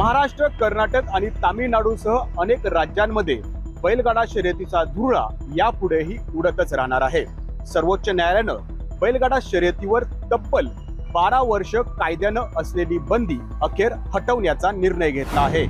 महाराष्ट्र, कर्नाटक आणि तामिळनाडूसह अनेक राज्यांमध्ये बैलगाडा शर्यतीचा धुरळा यापुढेही उडतच राहणार आहे। सर्वोच्च न्यायालयानं बैलगाडा शर्यतीवर तब्बल 12 वर्ष कायद्यानं असलेली बंदी अखेर हटवण्याचा निर्णय घेतला आहे।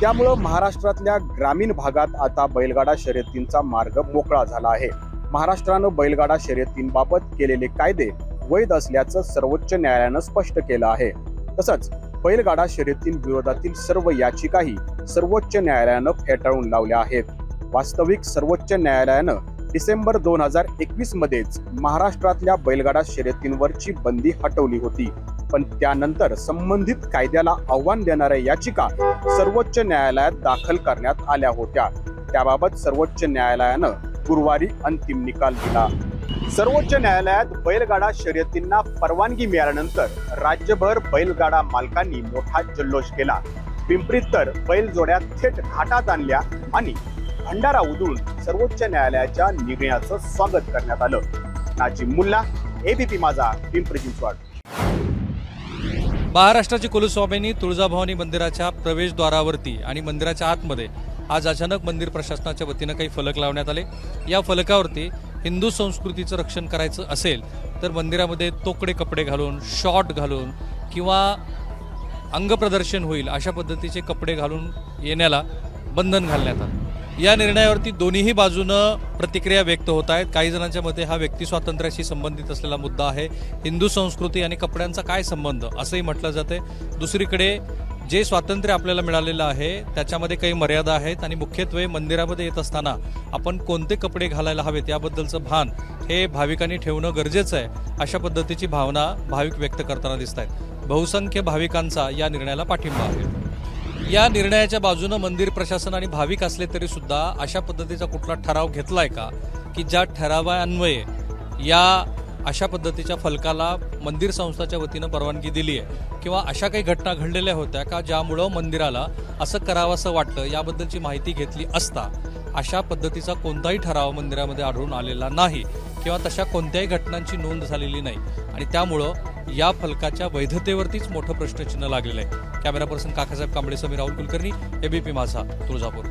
त्यामुळे महाराष्ट्रातल्या ग्रामीण भागात आता बैलगाडा शर्यतींचा मार्ग मोकळा झाला आहे। महाराष्ट्रानं बैलगाडा शर्यतींबाबत केलेले कायदे वैध असल्याचं सर्वोच्च न्यायालयानं स्पष्ट केलं आहे। तसंच बैलगाडा शर्यतींविरोधातील सर्व याचिकाही सर्वोच्च न्यायालयानं फेटाळून लावल्या आहेत। वास्तविक सर्वोच्च न्यायालयानं डिसेंबर 2021 मध्येच महाराष्ट्रातल्या बैलगाडा शर्यतींवरची बंदी हटवली होती, पण त्यानंतर संबंधित कायद्याला आव्हान देणाऱ्या याचिका सर्वोच्च न्यायालयात दाखल करण्यात आल्या होत्या। त्याबाबत सर्वोच्च न्यायालयानं गुरुवारी अंतिम निकाल दिला। सर्वोच्च न्यायालयात बैलगाडा शर्यतींना परवानगी मिळाल्यानंतर राज्यभर बैलगाडा मालकांनी मोठा जल्लोष केला। पिंपरीत तर बैल जोड्या थेट घाटात आणल्या आणि भंडारा उधळून सर्वोच्च न्यायालयाच्या निर्णयाचं स्वागत करण्यात आलं। नाजीम मुल्ला, एबीपी माझा, पिंपरी चिंचवड। महाराष्ट्राची कुलस्वामिनी तुळजाभवानी मंदिराच्या प्रवेशद्वारावरती आणि मंदिराच्या आतमध्ये आज अचानक मंदिर प्रशासनाच्या वतीनं काही फलक लावण्यात आले। या फलकावरती हिंदू संस्कृतीचं रक्षण करायचं असेल तर मंदिरामध्ये तोकडे कपडे घालून, शॉर्ट घालून किंवा अंगप्रदर्शन होईल अशा पद्धतीचे कपडे घालून येण्याला बंधन घालण्यात आलं। या निर्णयावरती दोन्हीही बाजूनं प्रतिक्रिया व्यक्त होत आहेत। काही जणांच्या मते हा व्यक्ती स्वातंत्र्याशी संबंधित असलेला मुद्दा आहे, हिंदू संस्कृती आणि कपड्यांचा काय संबंध असंही म्हटलं जाते। दुसरीकडे जे स्वातंत्र्य आपल्याला मिळालेलं आहे त्याच्यामध्ये काही मर्यादा आहेत आणि मुख्यत्वे मंदिरामध्ये येत असताना आपण कोणते कपडे घालायला हवेत याबद्दलचं भान हे भाविकांनी ठेवणं गरजेचं आहे अशा पद्धतीची भावना भाविक व्यक्त करताना दिसत आहेत। बहुसंख्य भाविकांचा या निर्णयाला पाठिंबा आहे। या निर्णयाच्या बाजूनं मंदिर प्रशासन आणि भाविक असले तरी सुद्धा अशा पद्धतीचा कुठला ठराव घेतलाय का की ज्या ठरावान्वये या अशा पद्धतीच्या फलकाला मंदिर संस्थाच्या वतीनं परवानगी दिली आहे किंवा अशा काही घटना घडलेल्या होत्या का ज्यामुळं मंदिराला असं करावंसं वाटलं याबद्दलची माहिती घेतली असता अशा पद्धतीचा कोणताही ठराव मंदिरामध्ये आढळून आलेला नाही किंवा तशा कोणत्याही घटनांची नोंद झालेली नाही आणि त्यामुळं या फलकाच्या वैधतेवरतीच मोठं प्रश्नचिन्ह लागलेलं आहे। Camera person Kakasaheb Kamble, Sameer Rahul Kulkarni, ABP Majha, Tuljapur.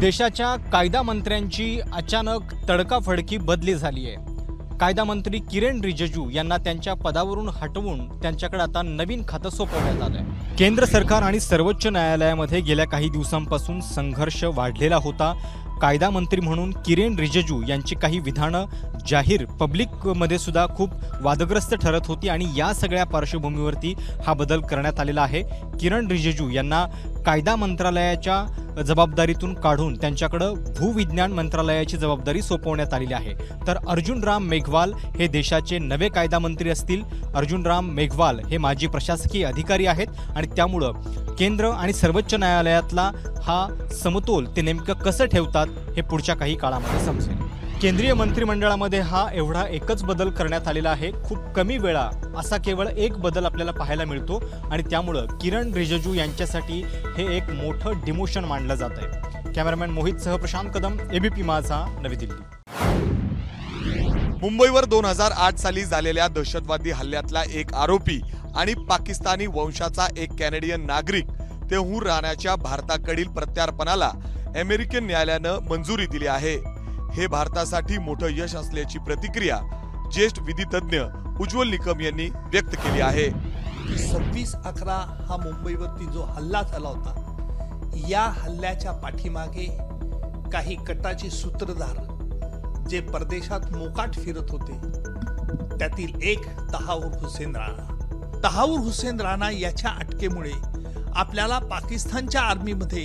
देशाच्या कायदा मंत्र्यांची अचानक तडकाफडकी बदली झाली आहे। कायदा मंत्री किरेन रिजिजू यांना त्यांच्या पदावरून हटवून त्यांच्याकडे आता नवीन खातं सोपवण्यात आलं आहे। केंद्र सरकार आणि सर्वोच्च न्यायालयामध्ये गेल्या काही दिवसांपासून संघर्ष वाढलेला होता। कायदा मंत्री म्हणून किरेन रिजिजू यांची काही विधानं जाहीर पब्लिकमध्ये सुद्धा खूप वादग्रस्त ठरत होती आणि या सगळ्या पार्श्वभूमीवरती हा बदल करण्यात आलेला आहे। किरेन रिजिजू यांना कायदा मंत्रालयाच्या जबाबदारीतून काढून त्यांच्याकडं भूविज्ञान मंत्रालयाची जबाबदारी सोपवण्यात आलेली आहे। तर अर्जुनराम मेघवाल हे देशाचे नवे कायदा मंत्री असतील। अर्जुनराम मेघवाल हे माजी प्रशासकीय अधिकारी आहेत आणि त्यामुळं केंद्र आणि सर्वोच्च न्यायालयातला हा समतोल ते नेमकं कसं ठेवतात हे पुढच्या काही काळामध्ये समजेल। केंद्रीय मंत्रिमंडळामध्ये हा एवढा एकच बदल करण्यात आलेला आहे। खूप कमी वेळा असा केवळ एक बदल आपल्याला पाहायला मिळतो आणि त्यामुळं किरेन रिजिजू यांच्यासाठी हे एक मोठं डिमोशन मानलं जात आहे। कॅमेरामॅन मोहितसह प्रशांत कदम, एबीपी माझा, नवी दिल्ली। मुंबईवर 2008 साली झालेल्या दहशतवादी हल्ल्यातला एक आरोपी आणि पाकिस्तानी वंशाचा एक कॅनेडियन नागरिक तेहून राणाच्या भारताकडील प्रत्यार्पणाला अमेरिकन न्यायालयानं मंजुरी दिली आहे। हे भारतासाठी मोठं यश असल्याची प्रतिक्रिया ज्येष्ठ विधितज्ञ उज्ज्वल निकम यांनी व्यक्त केली आहे। 26/11 हा मुंबईवरती जो हल्ला झाला होता या हल्ल्याच्या पाठीमागे काही कटाचे सूत्रधार जे परदेशात मोकाट फिरत होते त्यातील एक तहावूर हुसेन राणा याच्या अटकेमुळे आपल्याला पाकिस्तानच्या आर्मीमध्ये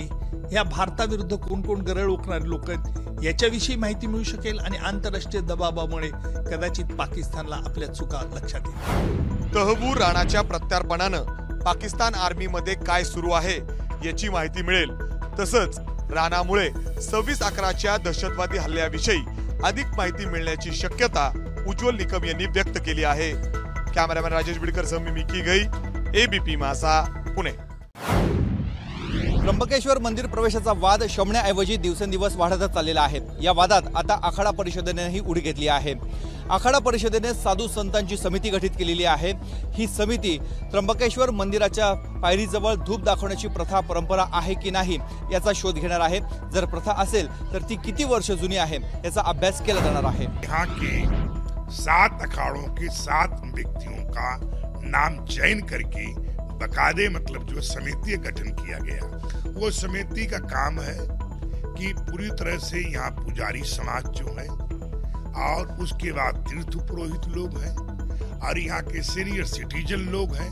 या भारताविरुद्ध कोण गरळ ओकणारे लोक आहेत याच्याविषयी माहिती मिळू शकेल आणि आंतरराष्ट्रीय दबावामुळे कदाचित पाकिस्तानला आपल्या चुका लक्षात येईल। तहबूर राणाच्या प्रत्यार्पणानं पाकिस्तान आर्मीमध्ये काय सुरू आहे याची माहिती मिळेल, तसंच राणामुळे 26/11च्या दहशतवादी हल्ल्याविषयी अधिक माहिती मिळण्याची शक्यता उज्ज्वल निकम यांनी व्यक्त केली आहे। कॅमेरामॅन राजेश बिडकर सह मी की गई, एबीपी माझा, पुणे। त्र्यंबकेश्वर मंदिर प्रवेशाचा वाद शमण्याऐवजी दिवसेंदिवस वाढतच चाललेला आहे। या वादात आता आखाडा परिषदेनेही उडी घेतली आहे। आखाडा परिषदेने साधू संतांची समिती गठित केलेली आहे। ही समिती त्र्यंबकेश्वर मंदिराच्या पायरीजवळ धूप दाखवण्याची प्रथा परंपरा आहे की नाही याचा शोध घेणार आहे। जर प्रथा असेल तर ती किती वर्ष जुनी आहे याचा अभ्यास केला जाणार आहे। यहां के 7 अखाड़ों के 7 व्यक्तियों का नाम चयन करके बकायदे मतलब जो समिति गठन किया गया, वो समिति का काम है कि पूरी तरह से यहाँ पुजारी समाज जो है और उसके बाद तीर्थ पुरोहित लोग हैं और यहाँ के सीनियर सिटीजन लोग हैं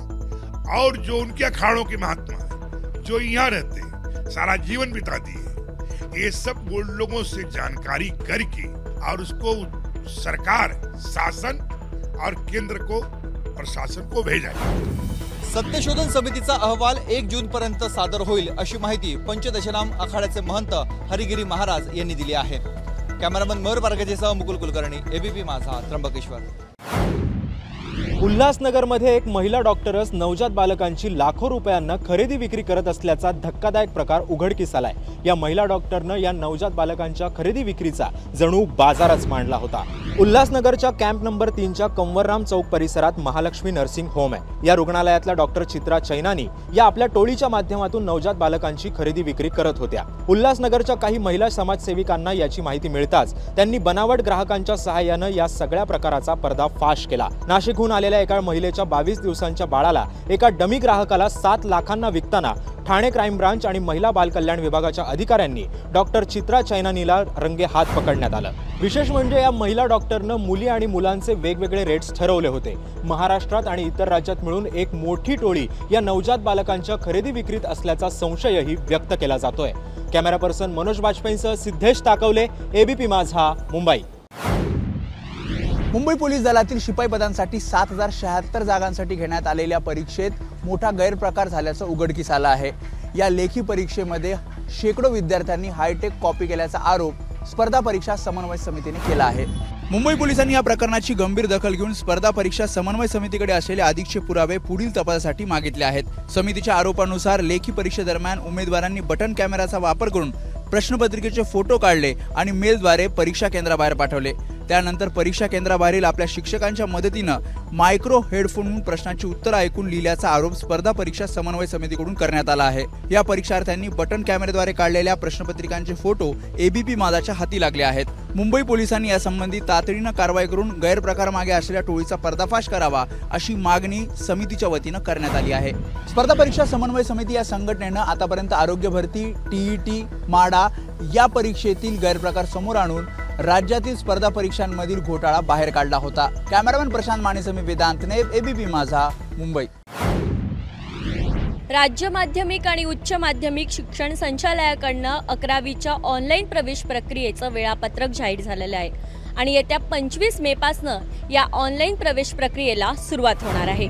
और जो उनके अखाड़ों के महात्मा हैं जो यहाँ रहते हैं, सारा जीवन बिता दिए, ये सब वो लोगों से जानकारी करके और उसको सरकार, शासन और केंद्र को, प्रशासन को भेजा जाए। सत्यशोधन समितीचा अहवाल 1 जून पर्यंत सादर होईल अशी माहिती पंचदशनाम आखाड्याचे महंत हरिगिरी महाराज यांनी दिली आहे। कॅमेरामन मयूर बारगजेसह मुकुल कुलकर्णी, एबीपी माझा, त्र्यंबकेश्वर। उल्हासनगरमध्ये एक महिला डॉक्टरच नवजात बालकांची लाखो रुपयांना खरेदी विक्री करत असल्याचा धक्कादायक प्रकार उघडकीस आलाय। या महिला डॉक्टरनं या नवजात बालकांच्या खरेदी विक्रीचा जणू बाजारच मांडला होता। उल्हासनगरच्या कॅम्प नंबर 3च्या कंवरराम चौक परिसरात महालक्ष्मी नर्सिंग होम आहे। या रुग्णालयातल्या डॉक्टर चित्रा चैनानी या आपल्या टोळीच्या माध्यमातून नवजात बालकांची खरेदी विक्री करत होत्या। उल्हासनगरच्या काही महिला समाजसेविकांना याची माहिती मिळताच त्यांनी बनावट ग्राहकांच्या सहाय्याने या सगळ्या प्रकाराचा पर्दाफाश केला। नाशिकहून आलेल्या एका महिलेच्या 22 दिवसांच्या बाळाला एका डमी ग्राहकाला 7 लाखांना विकताना ठाणे क्राइम ब्रांच आणि महिला बाल कल्याण विभागाच्या अधिकाऱ्यांनी डॉक्टर चित्रा चैनानीला रंगे हात पकडण्यात आलं। विशेष म्हणजे या महिला डॉक्टरनं मुली आणि मुलांचे वेगवेगळे रेट्स ठरवले होते। महाराष्ट्रात आणि इतर राज्यात मिळून एक मोठी टोळी या नवजात बालकांच्या खरेदी विक्रीत असल्याचा संशयही व्यक्त केला जातोय। कॅमेरा पर्सन मनोज वाजपेयींसह सिद्धेश ताकवले, एबीपी माझा, मुंबई। मुंबई पोलीस दलातील शिपाई पदांसाठी 7076 जागांसाठी घेण्यात आलेल्या परीक्षेत मोठा गैरप्रकार झाल्याचं उघडकीस आलं आहे। या लेखी परीक्षेमध्ये शेकडो विद्यार्थ्यांनी हायटेक कॉपी केल्याचा आरोप स्पर्धा परीक्षा समन्वय समितीने केला आहे। मुंबई पोलिसांनी या प्रकरणाची गंभीर दखल घेऊन स्पर्धा परीक्षा समन्वय समितीकडे असलेले अधिकचे पुरावे पुढील तपासासाठी मागितले आहेत। समितीच्या आरोपानुसार लेखी परीक्षेदरम्यान उमेदवारांनी बटन कॅमेराचा वापर करून प्रश्नपत्रिकेचे फोटो काढले आणि मेलद्वारे परीक्षा केंद्राबाहेर पाठवले। त्यानंतर परीक्षा केंद्राबाहेरील आपल्या शिक्षकांच्या मदतीनं मायक्रो हेडफोनहून प्रश्नाची उत्तरं ऐकून लिहिल्याचा आरोप स्पर्धा परीक्षा समन्वय समितीकडून करण्यात आला आहे। या परीक्षार्थ्यांनी बटन कॅमेराद्वारे काढलेल्या प्रश्नपत्रिकांचे फोटो एबीपी माझाच्या हाती लागले आहेत। मुंबई पोलिसांनी यासंबंधी तातडीनं कारवाई करून गैरप्रकार मागे असलेल्या टोळीचा पर्दाफाश करावा अशी मागणी समितीच्या वतीनं करण्यात आली आहे। स्पर्धा परीक्षा समन्वय समिती या संघटनेनं आतापर्यंत आरोग्य भरती, टीईटी, माडा या परीक्षेतील गैरप्रकार समोर आणून राज्यातील स्पर्धा परीक्षांमधील घोटाळा बाहेर काढला होता। कॅमेरामन प्रशांत मानेसमी, वेदांत नेब, एबीपी माझा, मुंबई। राज्य माध्यमिक आणि उच्च माध्यमिक शिक्षण संचालनालयाकडनं 11वीच्या ऑनलाईन प्रवेश प्रक्रियेचं वेळापत्रक जाहीर झालेलं आहे आणि येत्या 25 मे पासून या ऑनलाईन प्रवेश प्रक्रियेला सुरुवात होणार आहे।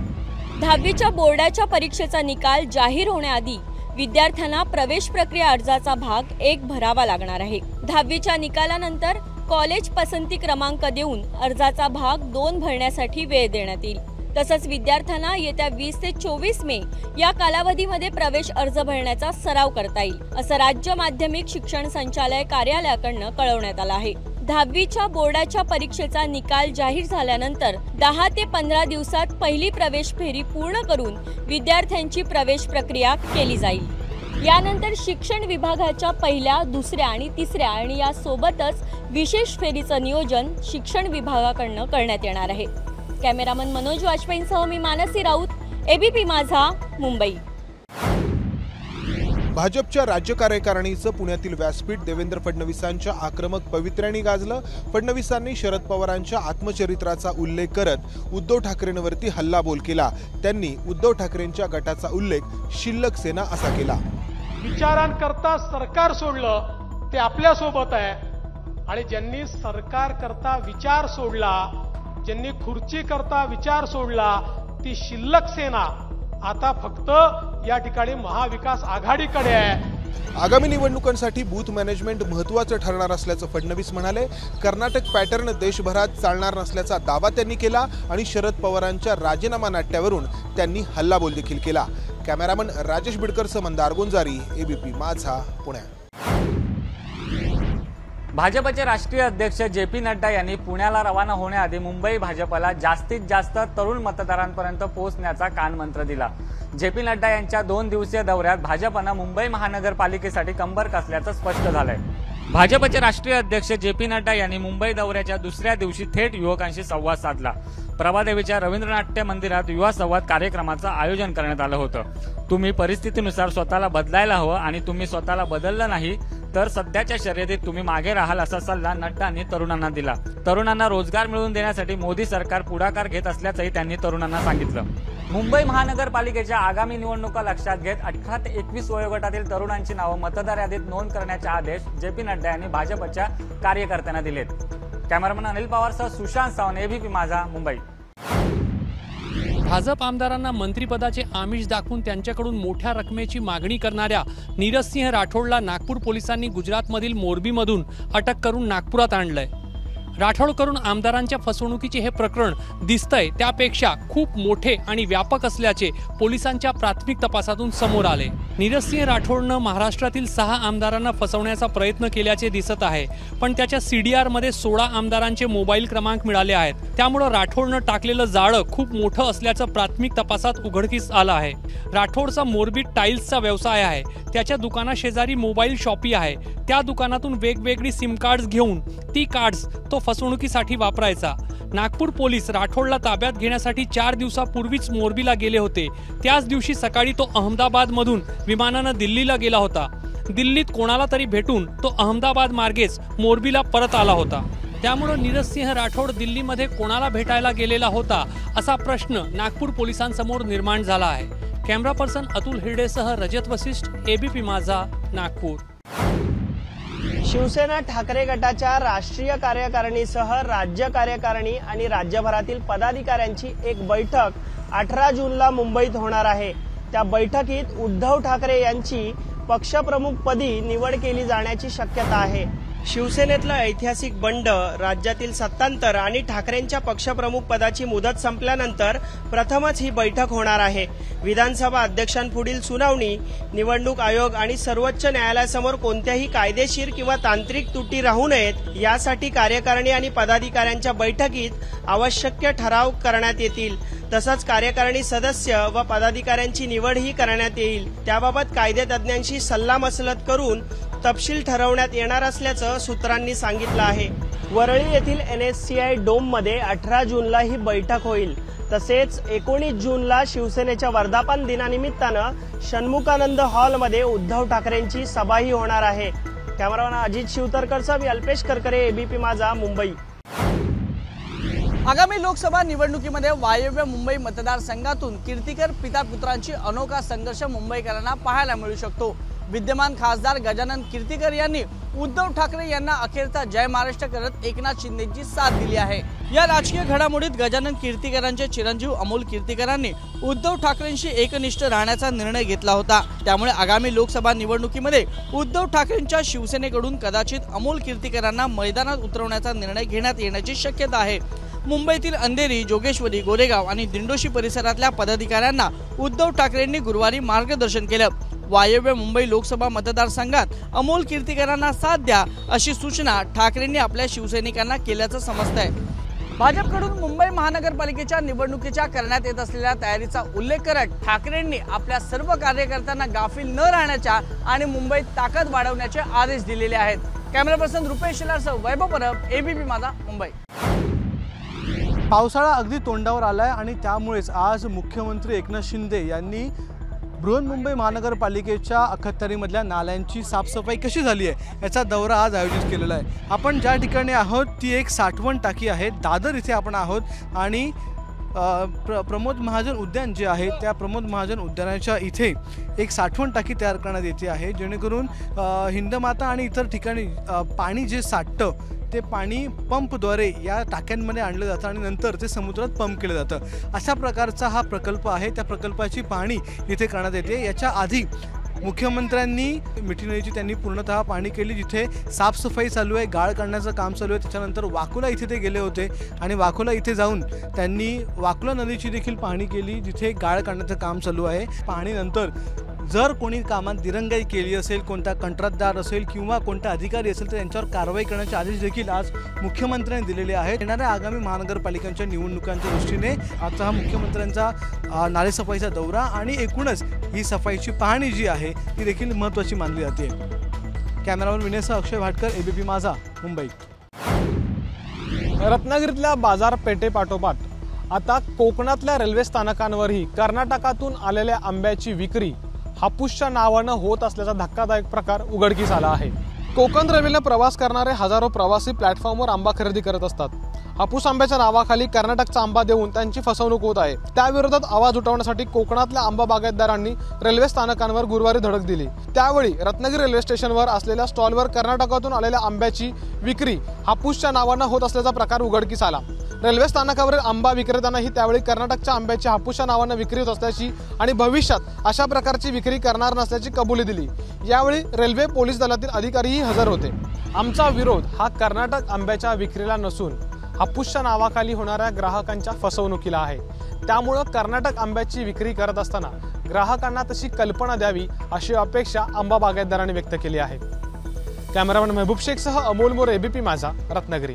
10वीच्या बोर्डाच्या परीक्षेचा निकाल जाहीर होण्याआधी विद्यार्थ्यांना प्रवेश प्रक्रिया अर्जाचा भाग 1 भरावा लागणार आहे। 10वीच्या निकालानंतर कॉलेज पसंती क्रमांक देऊन अर्जाचा भाग 2 भरण्यासाठी वेळ देण्यात येईल। तसंच विद्यार्थ्यांना येत्या 20 ते 24 मे या कालावधीमध्ये प्रवेश अर्ज भरण्याचा सराव करता येईल असं राज्य माध्यमिक शिक्षण संचालय कार्यालयाकडनं कळवण्यात आलं आहे। 10वीच्या बोर्डाच्या परीक्षेचा निकाल जाहीर झाल्यानंतर 10 ते 15 दिवसात पहिली प्रवेश फेरी पूर्ण करून विद्यार्थ्यांची प्रवेश प्रक्रिया केली जाईल। यानंतर शिक्षण विभागाच्या 1, 2 आणि 3 आणि यासोबतच विशेष फेरीचं नियोजन शिक्षण विभागाकडनं करण्यात येणार आहे। कॅमेरामन मनोज वाजपेयींसह मी मानसी राऊत, एबीपी माझा, मुंबई। भाजपच्या राज्य कार्यकारिणीचं पुण्यातील व्यासपीठ देवेंद्र फडणवीसांच्या आक्रमक पवित्र्याने गाजलं। फडणवीसांनी शरद पवारांच्या आत्मचरित्राचा उल्लेख करत उद्धव ठाकरेंवरती हल्लाबोल केला। त्यांनी उद्धव ठाकरेंच्या गटाचा उल्लेख शिल्लक सेना असा केला। विचारांकरता सरकार सोडलं ते आपल्यासोबत आहे आणि ज्यांनी सरकार करता विचार सोडला, ज्यांनी खुर्ची करता विचार सोडला, ती शिल्लक सेना आता फक्त या ठिकाणी महाविकास आघाडीकडे आहे। आगामी निवडणुकांसाठी बूथ मॅनेजमेंट महत्त्वाचं ठरणार असल्याचं फडणवीस म्हणाले। कर्नाटक पॅटर्न देशभरात चालणार नसल्याचा दावा त्यांनी केला आणि शरद पवारांच्या राजीनामा नाट्यावरून त्यांनी हल्लाबोल देखील केला। कॅमेरामन राजेश बिडकरसह मंदार गुंजारी, एबीपी माझा, पुणे। भाजपचे राष्ट्रीय अध्यक्ष जे पी नड्डा यांनी पुण्याला रवाना होण्याआधी मुंबई भाजपला जास्तीत जास्त तरुण मतदारांपर्यंत पोहोचण्याचा कानमंत्र दिला। जे पी नड्डा यांच्या 2 दिवसीय दौऱ्यात भाजपनं मुंबई महानगरपालिकेसाठी कंबर कसल्याचं स्पष्ट झालंय। भाजपचे राष्ट्रीय अध्यक्ष जे पी नड्डा यांनी मुंबई दौऱ्याच्या दुसऱ्या दिवशी थेट युवकांशी संवाद साधला। प्रभादेवीच्या रवींद्रनाट्य मंदिरात युवा संवाद कार्यक्रमाचं आयोजन करण्यात आलं होतं। तुम्ही परिस्थितीनुसार स्वतःला बदलायला हवं आणि तुम्ही स्वतःला बदललं नाही तर सध्याच्या शर्यतीत तुम्ही मागे राहाल असा सल्ला नड्डांनी तरुणांना दिला। तरुणांना रोजगार मिळवून देण्यासाठी मोदी सरकार पुढाकार घेत असल्याचंही त्यांनी तरुणांना सांगितलं। मुंबई महानगरपालिकेच्या आगामी निवडणुका लक्षात घेत 18 ते 21 वयोगटातील तरुणांची नावं मतदार यादीत नोंद करण्याचे आदेश जे पी नड्डा यांनी भाजपच्या कार्यकर्त्यांना दिलेत। कॅमेरामन अनिल पवारसह सुशांत सावंत, एबीपी माझा, मुंबई। भाजप आमदारांना मंत्रिपदाचे आमिष दाखवून त्यांच्याकडून मोठ्या रकमेची मागणी करणाऱ्या नीरज सिंह राठोडला नागपूर पोलिसांनी गुजरातमधील मोरबीमधून अटक करून नागपुरात आणलंय। राठोडकडून आमदारांच्या फसवणुकीचे हे प्रकरण दिसतंय त्यापेक्षा खूप मोठे आणि व्यापक असल्याचे पोलिसांच्या प्राथमिक तपासातून समोर आले। नीरज सिंह राठोडनं महाराष्ट्रातील 6 आमदारांना फसवण्याचा प्रयत्न केल्याचे दिसत आहे, पण त्याच्या CDR मध्ये 16 आमदारांचे मोबाईल क्रमांक मिळाले आहेत। त्यामुळे राठोडनं टाकलेलं जाळं खूप मोठं असल्याचं प्राथमिक तपासात उघडकीस आलं आहे। राठोडचा मोरबी टाईल्सचा व्यवसाय आहे। त्याच्या दुकानाशेजारी मोबाईल शॉपी आहे। त्या दुकानातून वेगवेगळी सिम कार्ड्स घेऊन ती कार्ड्स तो फसवणुकीसाठी वापरायचा। नागपूर पोलीस राठोडला ताब्यात घेण्यासाठी 4 दिवसापूर्वीच मोरबीला गेले होते। त्याच दिवशी सकाळी तो अहमदाबादमधून विमानानं दिल्लीला गेला होता। दिल्लीत कोणाला तरी भेटून तो अहमदाबाद मार्गेच मोरबीला परत आला होता। त्यामुळे नीरज सिंह राठोड दिल्लीमध्ये कोणाला भेटायला गेलेला होता असा प्रश्न नागपूर पोलिसांसमोर निर्माण झाला आहे। कॅमेरा पर्सन अतुल हिरडेसह रजत वशिष्ठ, ABP माझा, नागपूर। शिवसेना ठाकरे गटाच्या राष्ट्रीय कार्यकारिणीसह राज्य कार्यकारिणी आणि राज्यभरातील पदाधिकाऱ्यांची एक बैठक 18 जूनला मुंबईत होणार आहे। त्या बैठकीत उद्धव ठाकरे यांची पक्षप्रमुखपदी निवड केली जाण्याची शक्यता आहे। शिवसेनेतला ऐतिहासिक बंड, राज्यातील सत्तांतर आणि ठाकरेंच्या पक्षप्रमुख पदाची मुदत संपल्यानंतर प्रथमच ही बैठक होणार आहे। विधानसभा अध्यक्षांपुढील सुनावणी, निवडणूक आयोग आणि सर्वोच्च न्यायालयासमोर कोणत्याही कायदेशीर किंवा तांत्रिक त्रुटी राहू नयेत यासाठी कार्यकारिणी आणि पदाधिकाऱ्यांच्या बैठकीत आवश्यक ठराव करण्यात येतील। तसंच कार्यकारिणी सदस्य व पदाधिकाऱ्यांची निवडही करण्यात येईल। त्याबाबत कायदेतज्ञांशी सल्लामसलत करून तपशील ठरवण्यात येणार असल्याचं सूत्रांनी सांगितलं आहे। वरळी येथील NSCI डोममध्ये 18 जूनला ही बैठक होईल। तसेच 19 जूनला शिवसेनेच्या वर्धापन दिनानिमित्तानं षण्मुखानंद हॉलमध्ये उद्धव ठाकरेंची सभाही होणार आहे। कॅमेरामन अजित शिवतरकरसह मी अल्पेश करकरे, ABP माझा, मुंबई। आगामी लोकसभा निवडणुकीमध्ये वायव्य मुंबई मतदारसंघातून कीर्तिकर पिता पुत्रांची अनोखा संघर्ष मुंबईकरांना पाहायला मिळू शकतो। विद्यमान खासदार गजानन कीर्तिकर यांनी उद्धव ठाकरे यांना अखेरचा जय महाराष्ट्र करत एकनाथ शिंदेची साथ दिली आहे। या राजकीय घडामोडीत गजानन कीर्तिकरांचे चिरंजीव अमोल कीर्तिकरांनी उद्धव ठाकरेंशी एकनिष्ठ राहण्याचा निर्णय घेतला होता। त्यामुळे आगामी लोकसभा निवडणुकीमध्ये उद्धव ठाकरेंच्या शिवसेनेकडून कदाचित अमोल कीर्तिकरांना मैदानात उतरवण्याचा निर्णय घेण्यात येण्याची शक्यता आहे। मुंबईतील अंधेरी, जोगेश्वरी, गोरेगाव आणि दिंडोशी परिसरातल्या पदाधिकाऱ्यांना उद्धव ठाकरेंनी गुरुवारी मार्गदर्शन केलं। वायव्य मुंबई लोकसभा मतदारसंघात अमोल कीर्तिकरांना साथ द्या अशी सूचना ठाकरेंनी आपल्या शिवसैनिकांना केल्याचं समजतंय। भाजपकडून मुंबई महानगरपालिकेच्या निवडणुकीच्या करण्यात येत असलेल्या तयारीचा उल्लेख करत ठाकरेंनी आपल्या सर्व कार्यकर्त्यांना गाफील न राहण्याच्या आणि मुंबईत ताकद वाढवण्याचे आदेश दिलेले आहेत। कॅमेरा पर्सन रुपेश शिलारसह, वैभव परब, ABP माझा, मुंबई। पावसाळा अगदी तोंडावर आलाय आणि त्यामुळेच आज मुख्यमंत्री एकनाथ शिंदे यांनी बृहन्मुंबई महानगरपालिकेच्या 71 मधल्या नाल्यांची साफसफाई कशी झाली आहे याचा दौरा आज आयोजित केलेला आहे। आपण ज्या ठिकाणी आहोत ती एक साठवण टाकी आहे, दादर इथे आपण आहोत आणि प्रमोद महाजन उद्यान जे आहे त्या प्रमोद महाजन उद्यानाच्या इथे एक साठवण टाकी तयार करण्यात येते आहे, जेणेकरून हिंदमाता आणि इतर ठिकाणी पाणी जे साठतं ते पाणी पंपद्वारे या टाक्यांमध्ये आणलं जातं आणि नंतर ते समुद्रात पंप केलं जातं। अशा प्रकारचा हा प्रकल्प आहे। त्या प्रकल्पाची पाहणी इथे करण्यात येते। याच्या आधी मुख्यमंत्र्यांनी मिठीनळीची त्यांनी पूर्णतः पाणी केली, जिथे साफसफाई चालू आहे, गाळ काढण्याचं काम चालू आहे। त्याच्यानंतर वाकोला इथे ते गेले होते आणि वाकोला इथे जाऊन त्यांनी वाकोला नदीची देखील पाहणी केली, जिथे गाळ काढण्याचं काम चालू आहे। पाहणीनंतर जर कोणी कामात दिरंगाई केली असेल, कोणता कंत्राटदार असेल किंवा कोणता अधिकारी असेल तर त्यांच्यावर कारवाई करण्याचे आदेश देखील आज मुख्यमंत्र्यांनी दिलेले आहेत। येणाऱ्या आगामी महानगरपालिकांच्या निवडणुकांच्या दृष्टीने आता हा मुख्यमंत्र्यांचा नालेसफाईचा दौरा आणि एकूणच ही सफाईची पाहणी जी आहे ती देखील महत्त्वाची मानली जाते। कॅमेरामन विनयसह अक्षय भाटकर, ABP माझा, मुंबई। रत्नागिरीतल्या बाजारपेठेपाठोपाठ आता कोकणातल्या रेल्वे स्थानकांवरही कर्नाटकातून आलेल्या आंब्याची विक्री हापूसच्या नावानं होत असल्याचा धक्कादायक प्रकार उघडकीस आला आहे। कोकण रेल्वेने प्रवास करणारे हजारो प्रवासी प्लॅटफॉर्मवर आंबा खरेदी करत असतात। हापूस आंब्याच्या नावाखाली कर्नाटकचा आंबा देऊन त्यांची फसवणूक होत आहे। त्याविरोधात आवाज उठवण्यासाठी कोकणातल्या आंबा बागायतदारांनी रेल्वे स्थानकांवर गुरुवारी धडक दिली। त्यावेळी रत्नागिरी रेल्वे स्टेशनवर असलेल्या स्टॉलवर कर्नाटकातून आलेल्या आंब्याची विक्री हापूसच्या नावानं होत असल्याचा प्रकार उघडकीस आला। रेल्वे स्थानकावरील आंबा विक्रेत्यांनाही त्यावेळी कर्नाटकच्या आंब्याची हापूसच्या नावानं विक्री होत असल्याची आणि भविष्यात अशा प्रकारची विक्री करणार नसल्याची कबुली दिली। यावेळी रेल्वे पोलीस दलातील अधिकारीही हजर होते। आमचा विरोध हा कर्नाटक आंब्याच्या विक्रीला नसून हापूसच्या नावाखाली होणाऱ्या ग्राहकांच्या फसवणुकीला आहे। त्यामुळे कर्नाटक आंब्याची विक्री करत असताना ग्राहकांना तशी कल्पना द्यावी अशी अपेक्षा आंबा बागायतदारांनी व्यक्त केली आहे। कॅमेरामन महबूब शेखसह अमोल मोरे, ABP माझा, रत्नागिरी।